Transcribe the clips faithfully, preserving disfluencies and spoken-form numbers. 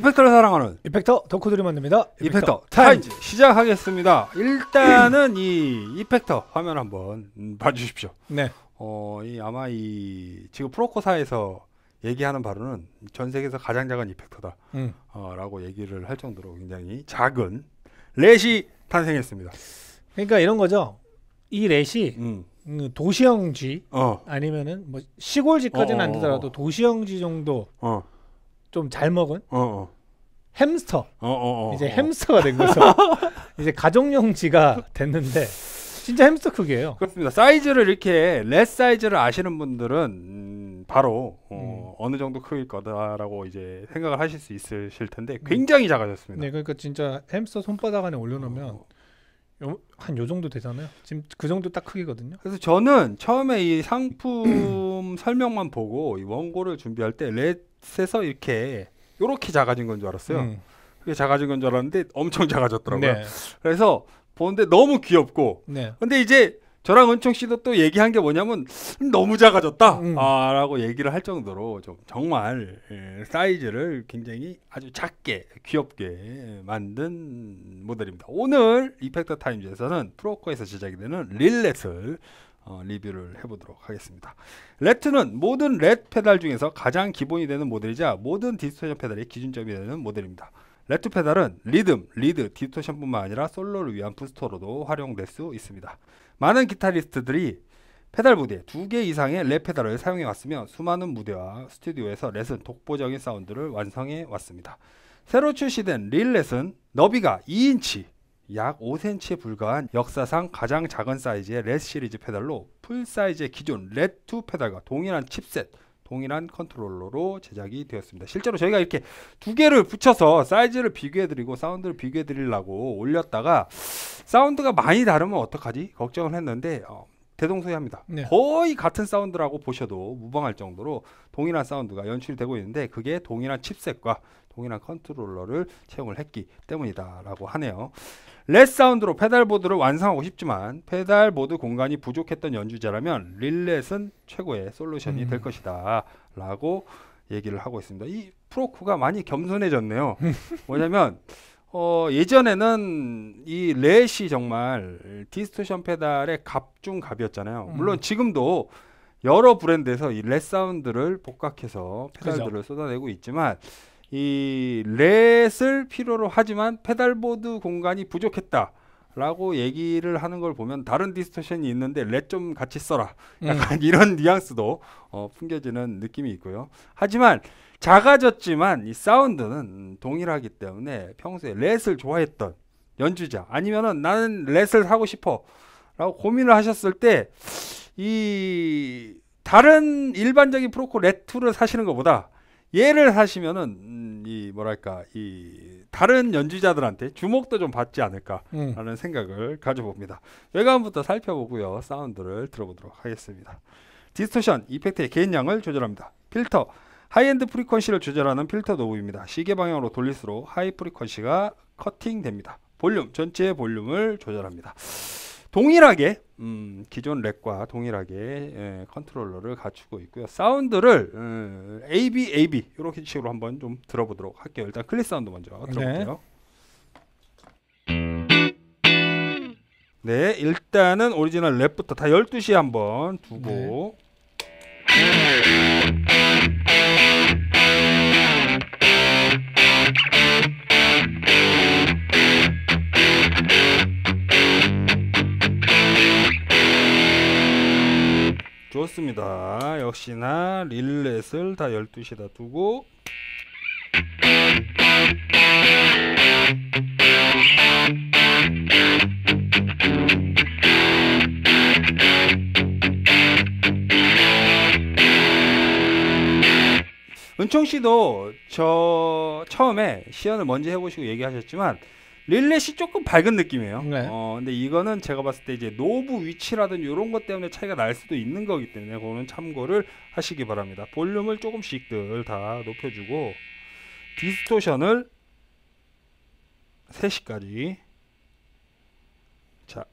이펙터를 사랑하는 이펙터 덕후들이 만듭니다. 이펙터, 이펙터 타임즈. 타임즈 시작하겠습니다. 일단은 이 이펙터 화면 한번 음, 봐주십시오. 네. 어, 이 아마 이 지금 프로코사에서 얘기하는 바로는 전 세계에서 가장 작은 이펙터다. 음. 어, 라고 얘기를 할 정도로 굉장히 작은 렛이 탄생했습니다. 그러니까 이런 거죠. 이 렛이 음. 도시형지 어. 아니면은 뭐 시골지까지는 안 되더라도 도시형지 정도 어. 좀 잘 먹은 어, 어. 햄스터 어, 어, 어, 이제 햄스터가 된 거죠. 이제 가정용지가 됐는데 진짜 햄스터 크기예요. 그렇습니다. 사이즈를 이렇게 렛 사이즈를 아시는 분들은 음, 바로 어, 음. 어느 정도 크기일 거다라고 이제 생각을 하실 수 있으실 텐데 굉장히 음. 작아졌습니다. 네, 그러니까 진짜 햄스터 손바닥 안에 올려놓으면 어. 요, 한 요 정도 되잖아요. 지금 그 정도 딱 크기거든요. 그래서 저는 처음에 이 상품 설명만 보고 이 원고를 준비할 때 렛에서 이렇게 요렇게 작아진 건 줄 알았어요. 음. 그게 작아진 건 줄 알았는데 엄청 작아졌더라고요. 네. 그래서 보는데 너무 귀엽고 네. 근데 이제 저랑 은총 씨도 또 얘기한 게 뭐냐면 너무 작아졌다 음. 아, 라고 얘기를 할 정도로 좀 정말 예, 사이즈를 굉장히 아주 작게 귀엽게 만든 모델입니다. 오늘 이펙터 타임즈에서는 프로코에서 제작이 되는 릴렛을 어, 리뷰를 해보도록 하겠습니다. 래트는 모든 렛 페달 중에서 가장 기본이 되는 모델이자 모든 디스토션 페달의 기준점이 되는 모델입니다. 래트 페달은 리듬, 리드, 디스토션뿐만 아니라 솔로를 위한 부스터로도 활용될 수 있습니다. 많은 기타리스트들이 페달 무대에 두 개 이상의 렛 페달을 사용해 왔으며 수많은 무대와 스튜디오에서 렛은 독보적인 사운드를 완성해 왔습니다. 새로 출시된 릴렛은 너비가 이 인치, 약 오 센티미터에 불과한 역사상 가장 작은 사이즈의 렛 시리즈 페달로 풀 사이즈의 기존 렛 투 페달과 동일한 칩셋, 동일한 컨트롤러로 제작이 되었습니다. 실제로 저희가 이렇게 두 개를 붙여서 사이즈를 비교해드리고 사운드를 비교해드리려고 올렸다가 사운드가 많이 다르면 어떡하지? 걱정을 했는데 어, 대동소이합니다. 네. 거의 같은 사운드라고 보셔도 무방할 정도로 동일한 사운드가 연출이 되고 있는데 그게 동일한 칩셋과 동일한 컨트롤러를 채용을 했기 때문이다라고 하네요. 렛 사운드로 페달보드를 완성하고 싶지만 페달보드 공간이 부족했던 연주자라면 릴렛은 최고의 솔루션이 음. 될 것이다 라고 얘기를 하고 있습니다. 이 프로코가 많이 겸손해졌네요. 뭐냐면 어, 예전에는 이 렛이 정말 디스토션 페달의 갑 중 갑이었잖아요. 음. 물론 지금도 여러 브랜드에서 이 렛 사운드를 복각해서 페달들을 그죠. 쏟아내고 있지만 이 렛을 필요로 하지만 페달보드 공간이 부족했다 라고 얘기를 하는 걸 보면 다른 디스토션이 있는데 렛 좀 같이 써라 약간 음. 이런 뉘앙스도 어, 풍겨지는 느낌이 있고요. 하지만 작아졌지만 이 사운드는 동일하기 때문에 평소에 렛을 좋아했던 연주자 아니면은 나는 렛을 사고 싶어 라고 고민을 하셨을 때 이 다른 일반적인 프로코 렛투를 사시는 것보다 얘를 사시면은 음, 이 뭐랄까 이 다른 연주자들한테 주목도 좀 받지 않을까라는 음. 생각을 가져봅니다. 외관부터 살펴보고요. 사운드를 들어보도록 하겠습니다. 디스토션 이펙트의 개인량을 조절합니다. 필터 하이엔드 프리퀀시를 조절하는 필터 노브입니다. 시계 방향으로 돌릴수록 하이 프리퀀시가 커팅됩니다. 볼륨 전체의 볼륨을 조절합니다. 동일하게 음, 기존 렉과 동일하게 예, 컨트롤러를 갖추고 있고요. 사운드를 음, 에이비, 에이비 이렇게 식으로 한번 좀 들어보도록 할게요. 일단 클릿 사운드 먼저 들어볼게요. 네, 네 일단은 오리지널 랩부터 다 열두 시에 한번 두고 네. 좋습니다. 역시나 릴렛을 다 열두 시에다 두고 은총씨도 저 처음에 시연을 먼저 해보시고 얘기하셨지만 릴렛이 조금 밝은 느낌이에요. 네. 어, 근데 이거는 제가 봤을 때 이제 노브 위치라든지 이런 것 때문에 차이가 날 수도 있는 거기 때문에 그거는 참고를 하시기 바랍니다. 볼륨을 조금씩들 다 높여주고 디스토션을 세 시까지 자.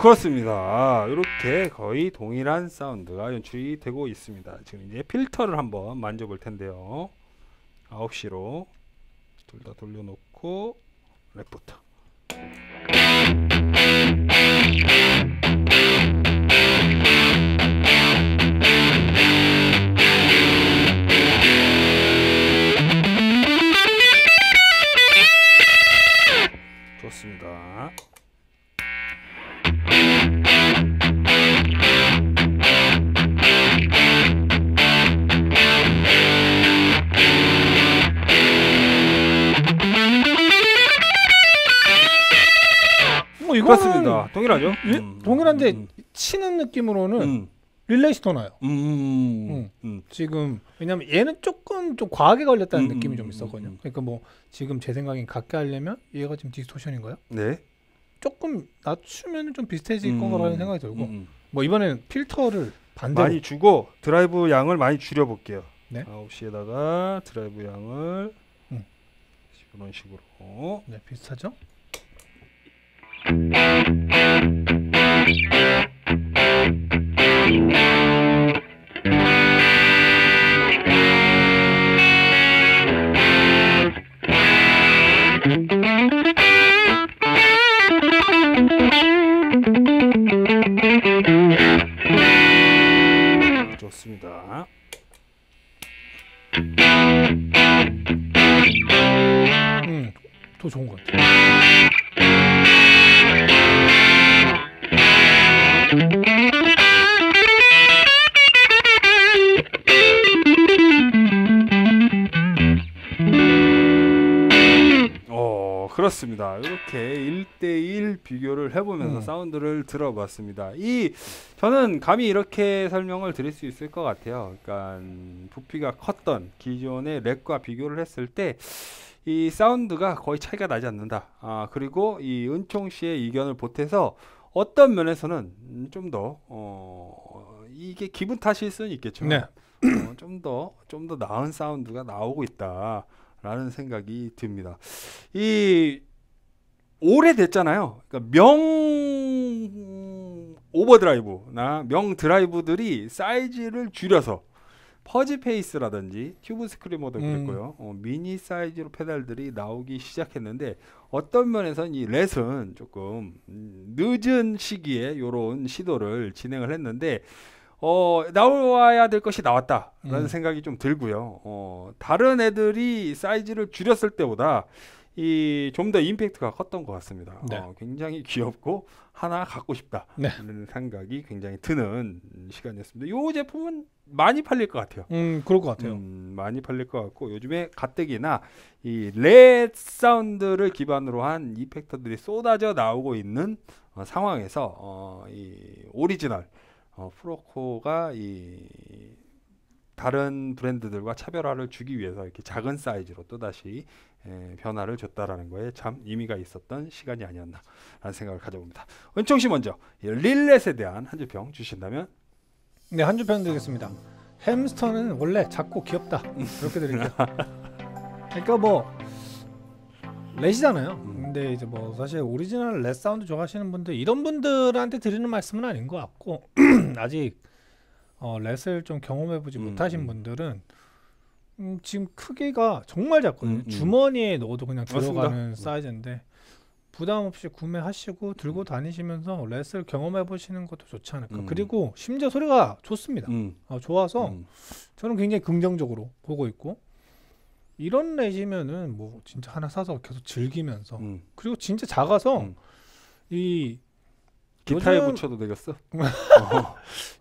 그렇습니다. 이렇게 거의 동일한 사운드가 연출이 되고 있습니다. 지금 이제 필터를 한번 만져볼 텐데요. 아홉 시로 둘 다 돌려놓고 랩부터. 좋습니다. 뭐 이거는 그렇습니다. 동일하죠? 리, 음, 동일한데 음, 음. 치는 느낌으로는 음. 릴레이시 더 나요. 음, 음, 음. 음. 지금 왜냐면 얘는 조금 좀 과하게 걸렸다는 음, 느낌이 좀 있었거든요. 그러니까 뭐 지금 제 생각엔 같게 하려면 얘가 지금 디스토션인가요? 네. 조금 낮추면 좀 비슷해질 음, 거라는 생각이 들고 음, 음. 뭐 이번에는 필터를 반대로 많이 주고 드라이브 양을 많이 줄여볼게요. 네. 아홉 시에다가 드라이브 양을 음. 이런 식으로. 네, 비슷하죠? 좋습니다. 음, 더 좋은 것 같아요. 어, 그렇습니다. 이렇게 일 대 일 비교를 해보면서 음. 사운드를 들어봤습니다. 이 저는 감히 이렇게 설명을 드릴 수 있을 것 같아요. 그러니까 부피가 컸던 기존의 랩과 비교를 했을 때 이 사운드가 거의 차이가 나지 않는다. 아, 그리고 이 은총 씨의 의견을 보태서 어떤 면에서는 좀 더 어, 이게 기분 탓일 수는 있겠지만 네. 어, 좀 더 좀 더 나은 사운드가 나오고 있다라는 생각이 듭니다. 이 오래됐잖아요. 그러니까 명 오버드라이브나 명 드라이브들이 사이즈를 줄여서 퍼지 페이스라든지 튜브 스크리머도 그랬고요. 음. 어, 미니 사이즈로 페달들이 나오기 시작했는데 어떤 면에서는 이 렛은 조금 늦은 시기에 이런 시도를 진행을 했는데 어, 나와야 될 것이 나왔다라는 음. 생각이 좀 들고요. 어, 다른 애들이 사이즈를 줄였을 때보다 이 좀 더 임팩트가 컸던 것 같습니다. 네. 어, 굉장히 귀엽고 하나 갖고 싶다라는 네. 생각이 굉장히 드는 시간이었습니다. 이 제품은 많이 팔릴 것 같아요. 음, 그럴 것 같아요. 음, 많이 팔릴 것 같고 요즘에 가뜩이나 이 렛 사운드를 기반으로 한 이펙터들이 쏟아져 나오고 있는 어, 상황에서 어, 이 오리지널 어, 프로코가 이 다른 브랜드들과 차별화를 주기 위해서 이렇게 작은 사이즈로 또다시 에, 변화를 줬다라는 거에 참 의미가 있었던 시간이 아니었나 라는 생각을 가져봅니다. 은총 씨 먼저 릴렛에 대한 한 줄 평 주신다면? 네, 한 줄 평 드리겠습니다. 햄스터는 원래 작고 귀엽다 이렇게 드릴게요. 그러니까 뭐 렛이잖아요. 근데 이제 뭐 사실 오리지널 렛 사운드 좋아하시는 분들 이런 분들한테 드리는 말씀은 아닌 것 같고 아직 어, 렛을 좀 경험해보지 음, 못하신 음. 분들은 음, 지금 크기가 정말 작거든요. 음, 음. 주머니에 넣어도 그냥 들어가는 맞습니다. 사이즈인데 부담 없이 구매하시고 들고 다니시면서 렛을 경험해보시는 것도 좋지 않을까. 음. 그리고 심지어 소리가 좋습니다. 음. 어, 좋아서 음. 저는 굉장히 긍정적으로 보고 있고 이런 렛이면은 뭐 진짜 하나 사서 계속 즐기면서 음. 그리고 진짜 작아서 음. 이 기타에 요즘... 붙여도 되겠어? 어.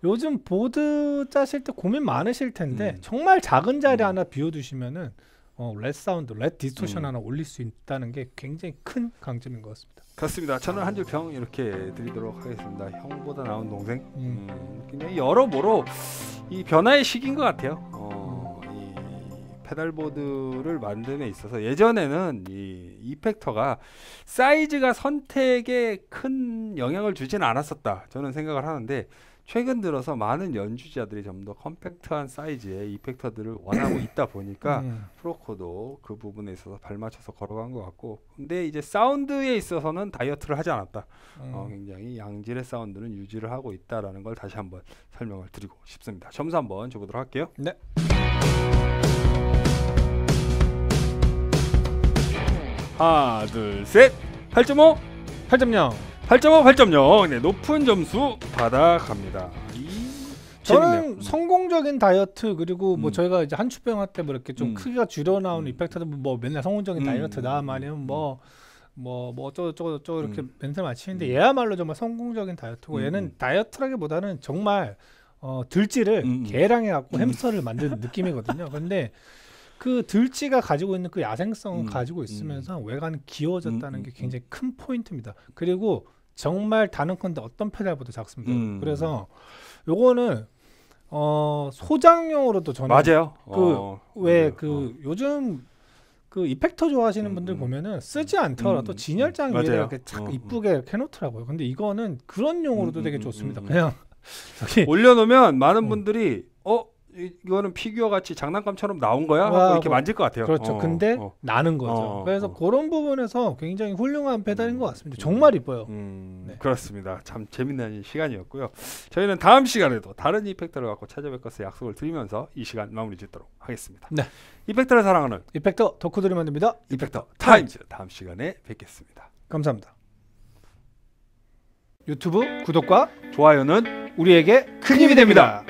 요즘 보드 짜실 때 고민 많으실 텐데 음. 정말 작은 자리 음. 하나 비워두시면은 어, 렛 사운드, 렛 디스토션 음. 하나 올릴 수 있다는 게 굉장히 큰 강점인 것 같습니다. 그렇습니다. 저는 한 줄 평 이렇게 드리도록 하겠습니다. 형보다 나은 동생. 음. 음, 그냥 여러모로 이 변화의 시기인 것 같아요. 어, 이 페달보드를 만드는 데 있어서 예전에는 이 이펙터가 사이즈가 선택에 큰 영향을 주진 않았었다 저는 생각을 하는데 최근 들어서 많은 연주자들이 좀 더 컴팩트한 사이즈의 이펙터들을 원하고 있다 보니까 음. 프로코도 그 부분에 있어서 발맞춰서 걸어간 것 같고, 근데 이제 사운드에 있어서는 다이어트를 하지 않았다. 음. 어, 굉장히 양질의 사운드는 유지를 하고 있다라는 걸 다시 한번 설명을 드리고 싶습니다. 점수 한번 줘보도록 할게요. 네. 하나, 둘, 셋. 팔 점 오, 팔 점 영, 팔 점 오, 팔 점 영. 네, 높은 점수 받아갑니다. 저는 재밌네요. 성공적인 다이어트, 그리고 음. 뭐 저희가 이제 한추병 할 때 뭐 이렇게 좀 음. 크기가 줄여 나오는 음. 이펙터도 뭐 맨날 성공적인 음. 다이어트다, 아니면 뭐 뭐 뭐 어쩌고 저쩌고 저쩌고 이렇게 음. 멘트 맞히는데 음. 얘야말로 정말 성공적인 다이어트고 음. 얘는 다이어트라기보다는 정말 어, 들쥐를 음. 개랑해 갖고 음. 햄스터를 만드는 느낌이거든요. 근데 그 들쥐가 가지고 있는 그 야생성을 음, 가지고 있으면서 음, 외관이 기어졌다는 음, 게 굉장히 큰 포인트입니다. 그리고 정말 다른건데 어떤 페달보다 작습니다. 음, 그래서 요거는 어, 소장용으로도 저는 맞아요. 그왜그 어, 그 어. 요즘 그 이펙터 좋아하시는 분들 음, 보면은 쓰지 않더라도 음, 진열장 위에 이렇게 착 이쁘게 어, 해놓더라고요. 근데 이거는 그런 용으로도 음, 되게 좋습니다. 음, 그냥 저기 올려놓으면 많은 음. 분들이 어? 이거는 피규어 같이 장난감처럼 나온 거야? 하고 와, 이렇게 만질 것 같아요. 그렇죠. 어, 근데 어. 나는 거죠. 어, 그래서 어. 그런 부분에서 굉장히 훌륭한 페달인 음, 것 같습니다. 음, 정말 이뻐요. 음, 네. 그렇습니다. 참 재밌는 시간이었고요. 저희는 다음 시간에도 다른 이펙터를 갖고 찾아뵐 것을 약속을 드리면서 이 시간 마무리 짓도록 하겠습니다. 네. 이펙터를 사랑하는 이펙터 덕후들이 만듭니다. 이펙터, 이펙터 타임즈. 다음 시간에 뵙겠습니다. 감사합니다. 유튜브 구독과 좋아요는 우리에게 큰 힘이 됩니다.